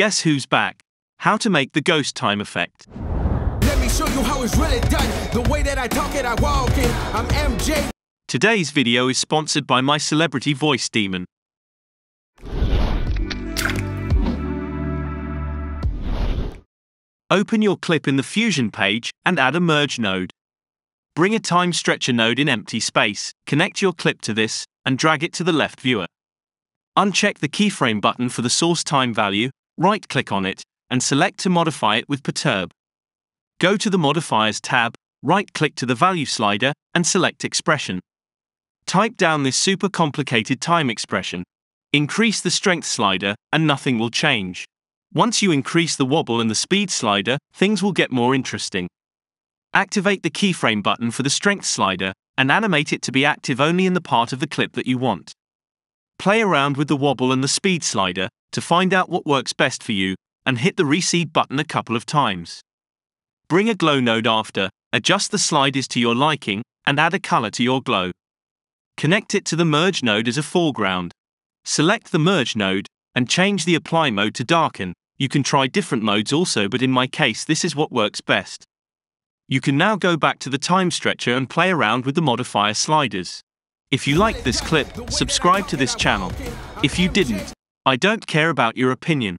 Guess who's back? How to make the ghost time effect. Let me show you how it's really done. The way that I talk it, I walk it. I'm MJ. Today's video is sponsored by my celebrity voice demon. Open your clip in the Fusion page and add a merge node. Bring a time stretcher node in empty space, connect your clip to this, and drag it to the left viewer. Uncheck the keyframe button for the source time value, right-click on it, and select to modify it with Perturb. Go to the Modifiers tab, right-click to the value slider, and select Expression. Type down this super complicated time expression. Increase the Strength slider, and nothing will change. Once you increase the wobble and the speed slider, things will get more interesting. Activate the keyframe button for the strength slider, and animate it to be active only in the part of the clip that you want. Play around with the wobble and the speed slider to find out what works best for you, and hit the reseed button a couple of times. Bring a glow node after, adjust the sliders to your liking, and add a color to your glow. Connect it to the merge node as a foreground. Select the merge node, and change the apply mode to darken. You can try different modes also, but in my case this is what works best. You can now go back to the time stretcher and play around with the modifier sliders. If you liked this clip, subscribe to this channel. If you didn't, I don't care about your opinion.